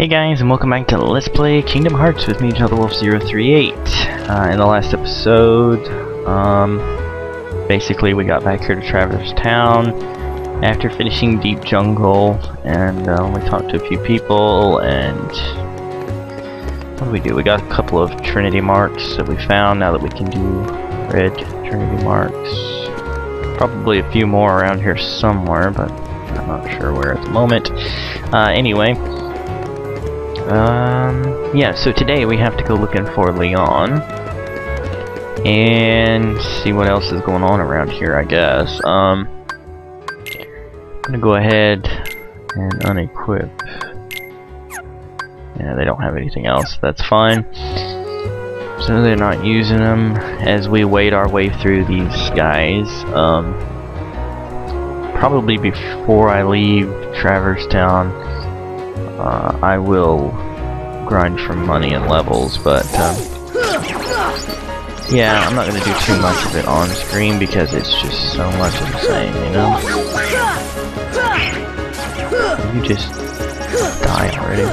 Hey guys, and welcome back to Let's Play Kingdom Hearts with me, JonathanWolfe038. In the last episode, basically we got back here to Traverse Town after finishing Deep Jungle, and we talked to a few people, and what do? We got a couple of Trinity Marks that we found. Now that we can do red Trinity Marks, probably a few more around here somewhere, but I'm not sure where at the moment. Anyway. Yeah, so today we have to go looking for Leon and see what else is going on around here, I guess. I'm gonna go ahead and unequip. Yeah, they don't have anything else, that's fine. So they're not using them as we wade our way through these guys. Probably before I leave Traverse Town, I will grind for money and levels, but yeah, I'm not going to do too much of it on screen because it's just so much of the same, you know? You just die already.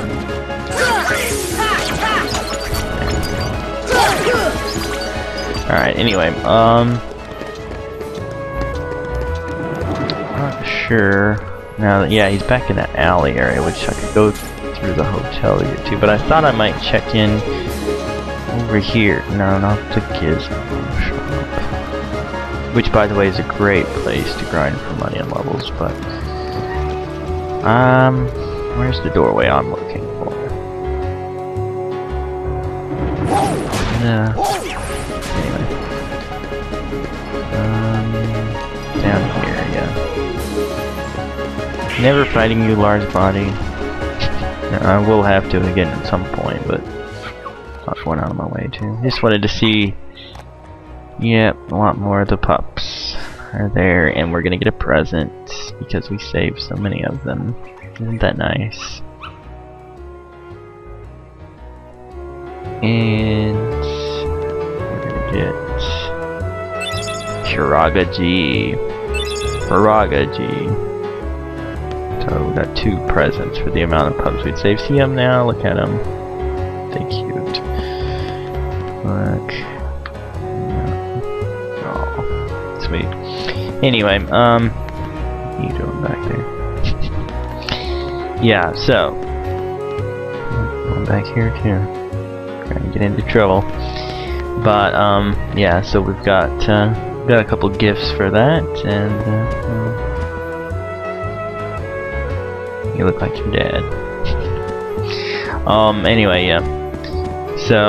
Alright, anyway, not sure. Now, yeah, he's back in that alley area, which I could go through the hotel here too, but I thought I might check in over here. No, not the Gizmo Shop. Which, by the way, is a great place to grind for money and levels, but... where's the doorway I'm looking for? Anyway. Down here, yeah. Never fighting you, large body. I will have to again at some point, but not going out of my way too. Just wanted to see. Yep, a lot more of the pups are there, and we're gonna get a present because we saved so many of them. Isn't that nice? And we're gonna get Kiraga G. So we got two presents for the amount of pups we'd save. See them now? Look at them. They're cute. Look. Oh, sweet. Anyway, what are you doing back there? Yeah, so I'm back here too. Trying to get into trouble. But yeah. So we've got a couple gifts for that, and. You look like your dad. Anyway, yeah. So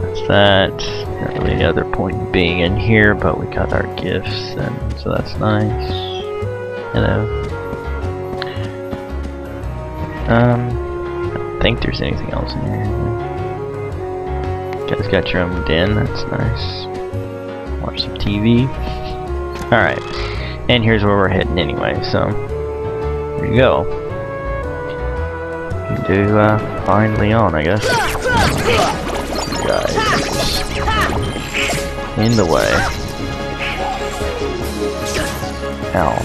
that's that. Not really another point being in here, but we got our gifts, and so that's nice. Hello. I don't think there's anything else in here. You guys got your own den. That's nice. Watch some TV. All right. And here's where we're heading anyway. So. There you go. You do find Leon, I guess. Guys, in the way. Ow!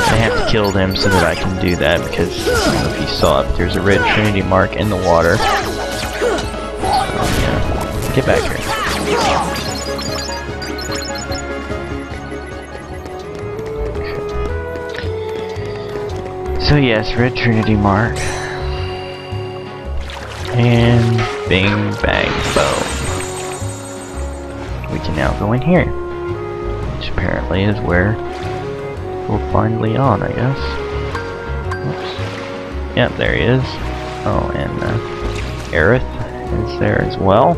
I have to kill them so that I can do that because I don't know if you saw it, but there's a red Trinity mark in the water. Yeah. Get back here. So yes, red Trinity mark. And bing bang boom. We can now go in here. Which apparently is where we'll find Leon, I guess. Oops. Yep, there he is. Oh, and Aerith is there as well.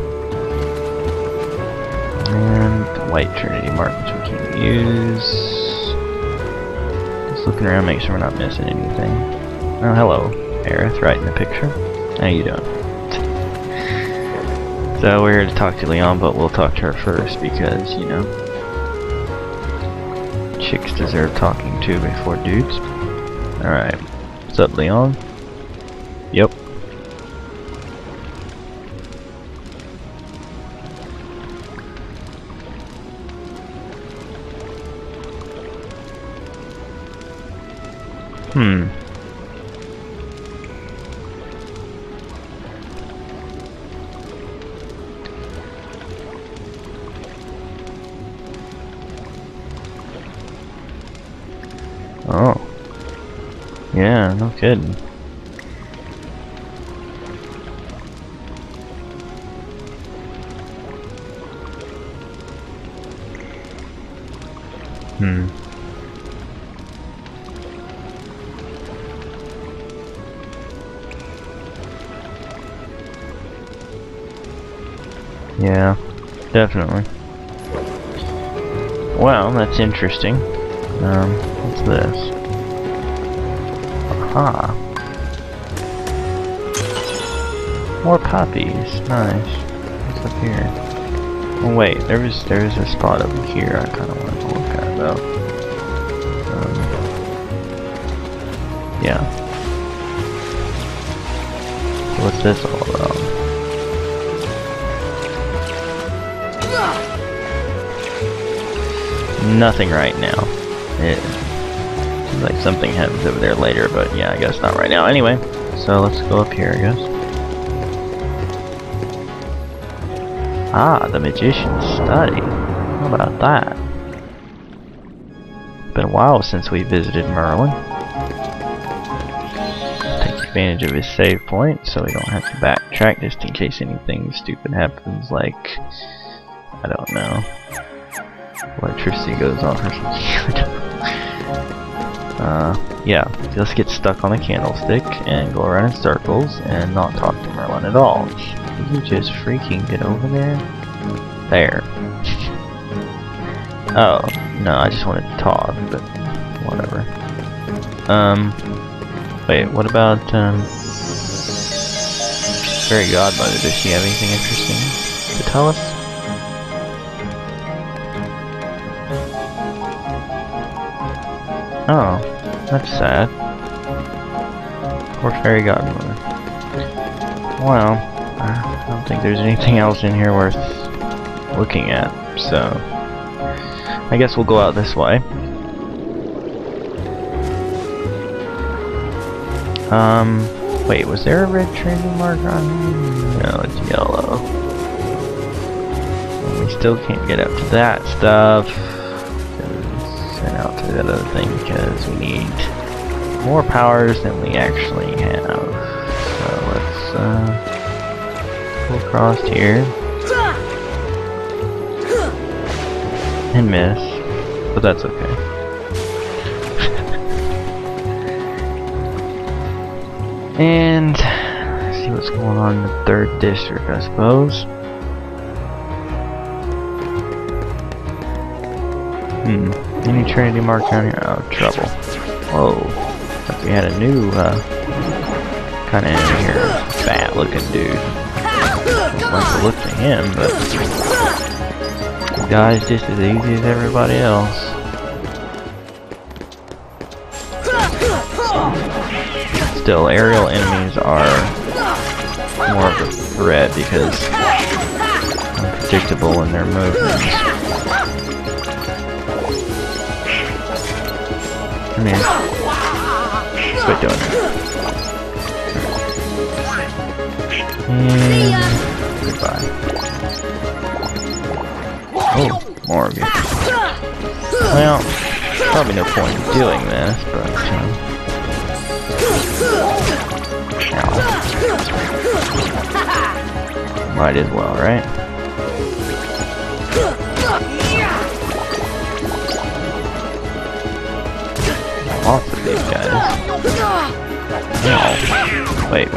And the white Trinity mark, which we can use. Looking around, make sure we're not missing anything. Oh, hello, Aerith, right in the picture. How you doing? So we're here to talk to Leon, but we'll talk to her first because, you know, chicks deserve talking to before dudes. Alright. What's up, Leon? Yep. Yeah, no kidding. Yeah, definitely. Well, that's interesting. What's this? Aha. More poppies. Nice. What's up here? Oh wait, there is a spot up here I kind of want to look at though. Yeah. What's this all about? Nothing right now. It seems like something happens over there later, but yeah, I guess not right now. Anyway, so let's go up here, I guess. Ah, the magician's study. How about that? It's been a while since we visited Merlin. Take advantage of his save point so we don't have to backtrack just in case anything stupid happens, like, I don't know, electricity goes off or something. Yeah, let's get stuck on a candlestick and go around in circles and not talk to Merlin at all. Can you just freaking get over there? There. Oh, no, I just wanted to talk, but whatever. Wait, what about, Fairy Godmother, does she have anything interesting to tell us? Oh, that's sad. Poor Fairy Godmother. Well, I don't think there's anything else in here worth looking at, so I guess we'll go out this way. Wait, was there a red Trinity mark on here? No, it's yellow. And we still can't get up to that stuff. Out to that other thing because we need more powers than we actually have. So let's go across here and miss, but that's okay. And let's see what's going on in the third district, I suppose. Any Trinity Mark down here? Oh, trouble. Whoa. Like we had a new, kind of in here, fat looking dude. I'd like to look to him, but the guy's just as easy as everybody else. Still, aerial enemies are more of a threat because unpredictable in their movements. Come here. That's what I'm doing. And goodbye. Oh, more of you. Well, probably no point in doing this, but ow. Might as well, right? Off of these guys. No. Wait.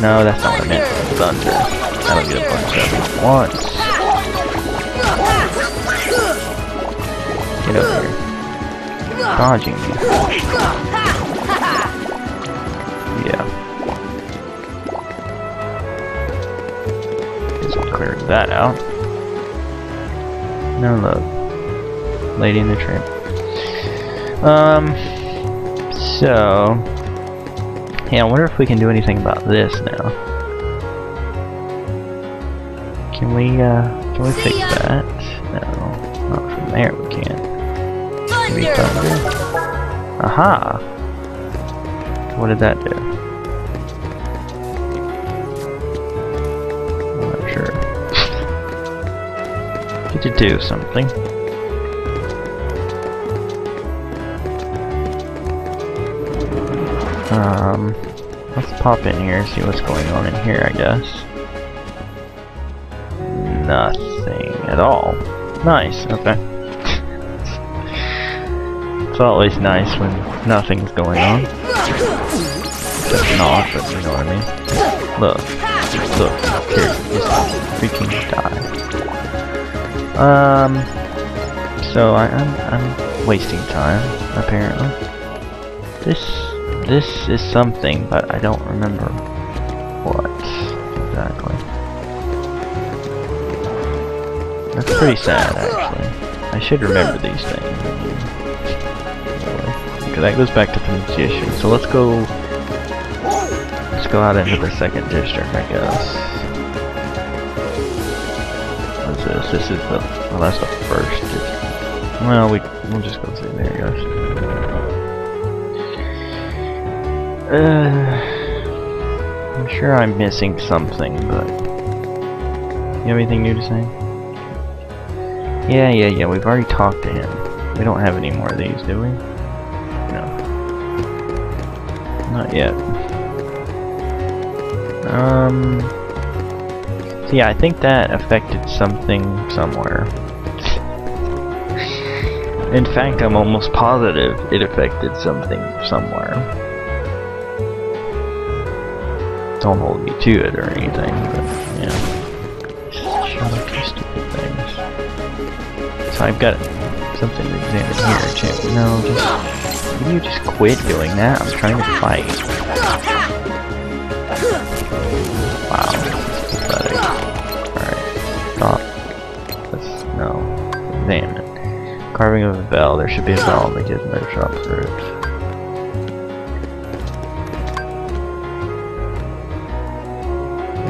No, that's not what I meant. Thunder. I don't get a bunch of them at once. Get over here. Dodging me. Yeah. Guess I'll clear that out. No love. Lady in the Tramp. So yeah, I wonder if we can do anything about this now. Can we fix that? No, not from there we can't. Maybe thunder. Aha! What did that do? I'm not sure. Did it do something? Let's pop in here and see what's going on in here, I guess. Nothing at all. Nice, okay. It's always nice when nothing's going on. That's not, but you know what I mean. Look, here, just freaking die. So I'm wasting time, apparently. This is something, but I don't remember what exactly. That's pretty sad, actually. I should remember these things. Okay, that goes back to pronunciation. So let's go out into the second district, I guess. What's this? This is the well, that's the first district. Well, we'll just go through there, guys. I'm sure I'm missing something, but you have anything new to say? Yeah. We've already talked to him. We don't have any more of these, do we? Not yet. So yeah, I think that affected something somewhere. In fact, I'm almost positive it affected something somewhere. Don't hold me to it or anything, but yeah. Just stupid things. So I've got something to examine here, champion. No, just. Will you just quit doing that? I'm trying to fight. Wow, this is pathetic. Alright, stop. Let's, no. Damn it. Carving of a bell. There should be a bell in the Gizmo Shop route.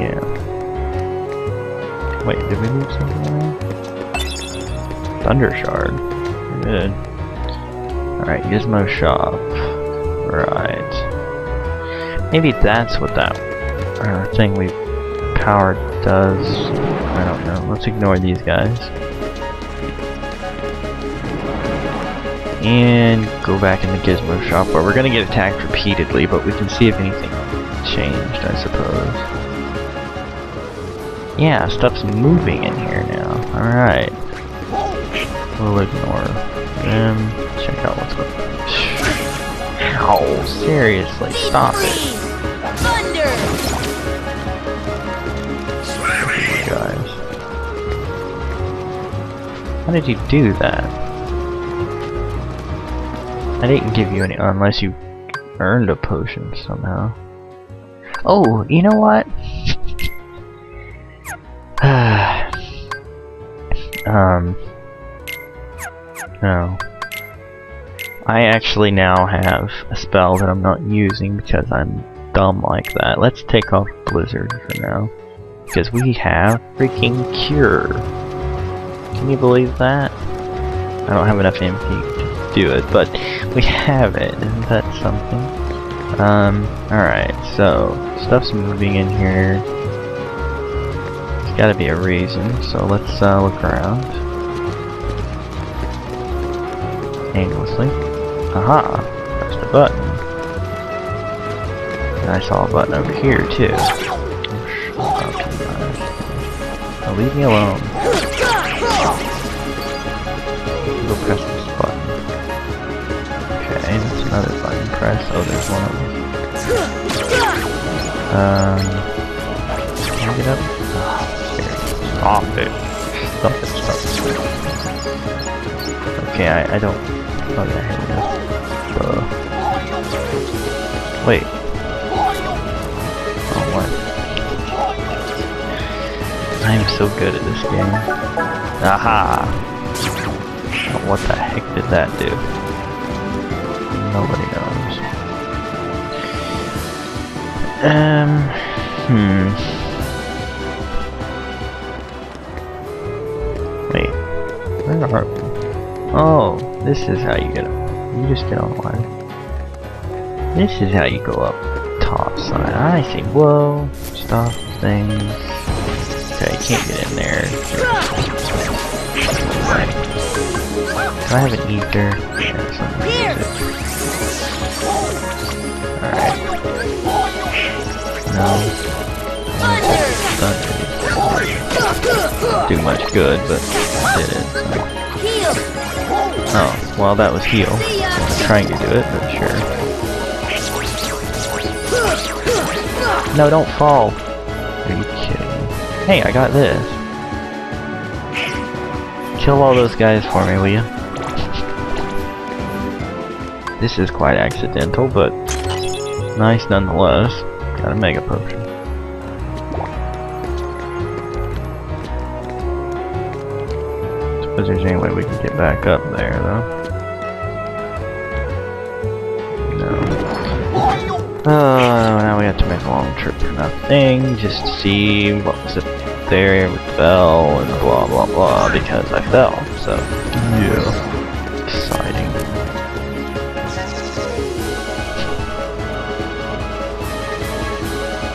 Yeah. Wait, did we move something? Thunder Shard. We're good. Alright, Gizmo Shop. Right. Maybe that's what that thing we powered does. I don't know. Let's ignore these guys. And go back in the Gizmo Shop where we're gonna get attacked repeatedly, but we can see if anything changed, I suppose. Yeah, stuff's moving in here now. Alright. We'll ignore them. Check out what's going on. Ow, seriously, stop it. Thunder. Oh, guys. How did you do that? I didn't give you any unless you earned a potion somehow. Oh, you know what? No. I actually now have a spell that I'm not using because I'm dumb like that. Let's take off Blizzard for now. Because we have freaking Cure. Can you believe that? I don't have enough MP to do it, but we have it. Isn't that something? Alright, so stuff's moving in here. There's gotta be a reason, so let's look around. Aimlessly. Aha! Press the button. And I saw a button over here, too. Now leave me alone. Go press this button. Okay, that's another button press. Oh, there's one of them. Can I get up? Stop it. Stop it. Okay, I don't... Okay, here we go. Wait. Oh, what? I am so good at this game. Aha! Oh, what the heck did that do? Nobody knows. Wait. Where are we? Oh! This is how you get up. You just get online. This is how you go up top side. I see. Whoa. Stop things. Okay, you can't get in there. Right. I have an ether. Alright. No. That didn't do much good, but I did it. So. Oh, well, that was heal. I was trying to do it, but sure. No, don't fall. Are you kidding me? Hey, I got this. Kill all those guys for me, will you? This is quite accidental, but nice nonetheless. Got a mega potion. Suppose there's any way we can get back up there, though. No. Oh, now we have to make a long trip for nothing, just to see what was up there with Belle and blah blah blah, because I fell, so. Yeah. Exciting.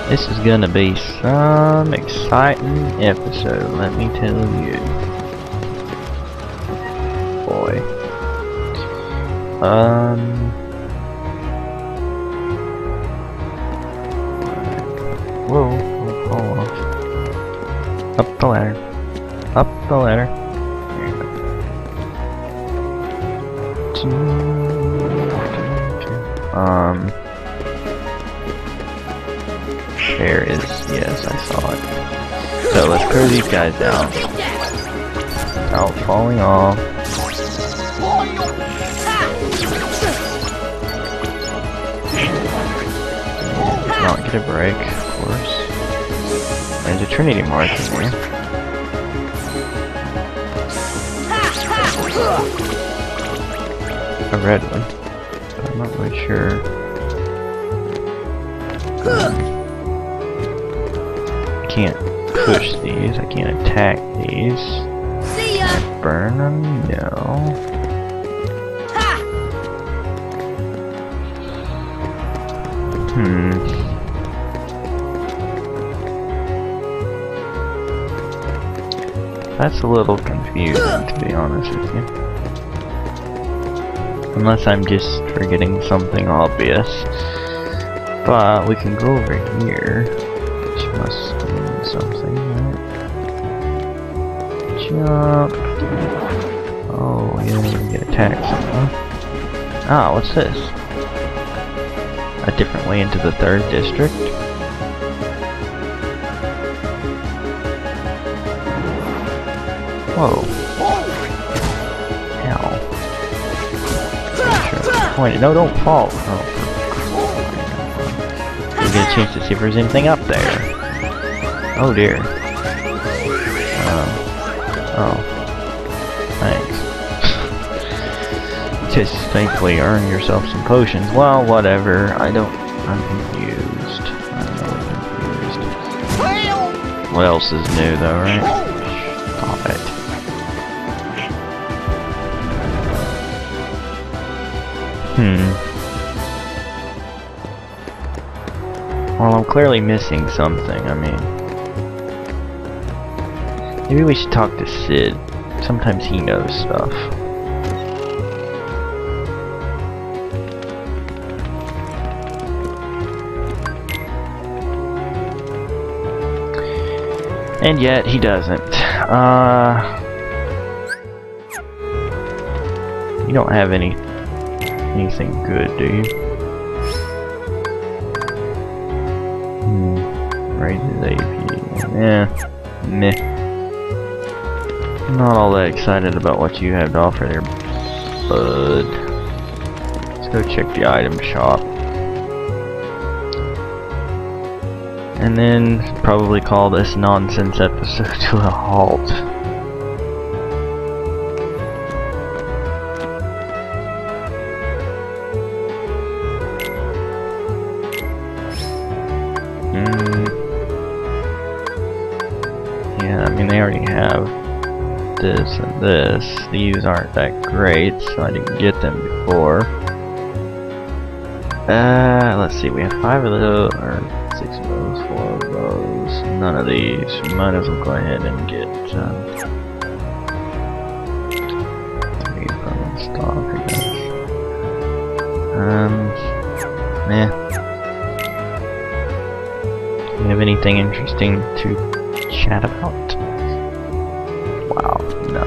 This is gonna be some exciting episode, let me tell you. Boy. Whoa, fall off. Up the ladder. Up the ladder. There you go. There is, yes, I saw it. So let's clear these guys down. Out falling off. Not get a break, of course. There's a Trinity Mark in here. A red one. I'm not really sure. I can't push these, I can't attack these. See ya. Burn them? No. Ha. That's a little confusing, to be honest with you. Unless I'm just forgetting something obvious. But we can go over here. Which must mean something, right? Jump. Oh, you don't even get attacked somehow. Ah, what's this? A different way into the 3rd district? Whoa. Ow. Sure. No, don't fall. Oh. Get a chance to see if there's anything up there. Oh dear. Oh. Thanks. Just thankfully earn yourself some potions. Well, whatever. I'm confused. What else is new though, right? Stop it. Hmm. Well, I'm clearly missing something, I mean. Maybe we should talk to Sid. Sometimes he knows stuff. And yet, he doesn't. You don't have anything good, do you? Yeah, meh. I'm not all that excited about what you have to offer there, bud. Let's go check the item shop. And then probably call this nonsense episode to a halt. This and this. These aren't that great, so I didn't get them before. Let's see, we have 5 of those, or 6 of those, 4 of those, none of these. We might as well go ahead and get 3 from the stock, I guess. Meh. have anything interesting to chat about? Wow, no.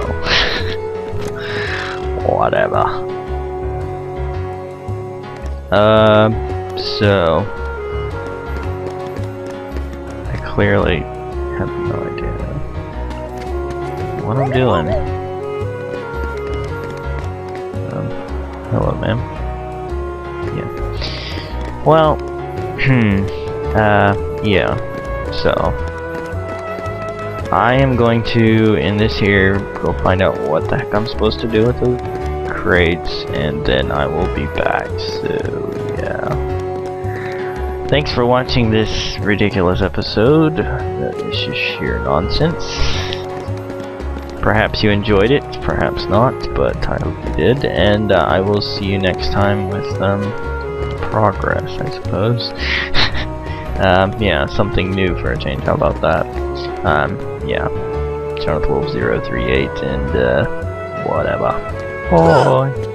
Whatever. So I clearly have no idea what I'm doing. Hello, ma'am. Yeah. Well, yeah. So I am going to, in this here, go find out what the heck I'm supposed to do with those crates, and then I will be back, so yeah. Thanks for watching this ridiculous episode. This is sheer nonsense. Perhaps you enjoyed it, perhaps not, but I hope you did, and I will see you next time with, progress, I suppose. Yeah, something new for a change, how about that? Yeah, JonathanWolfe038, and, whatever. Bye!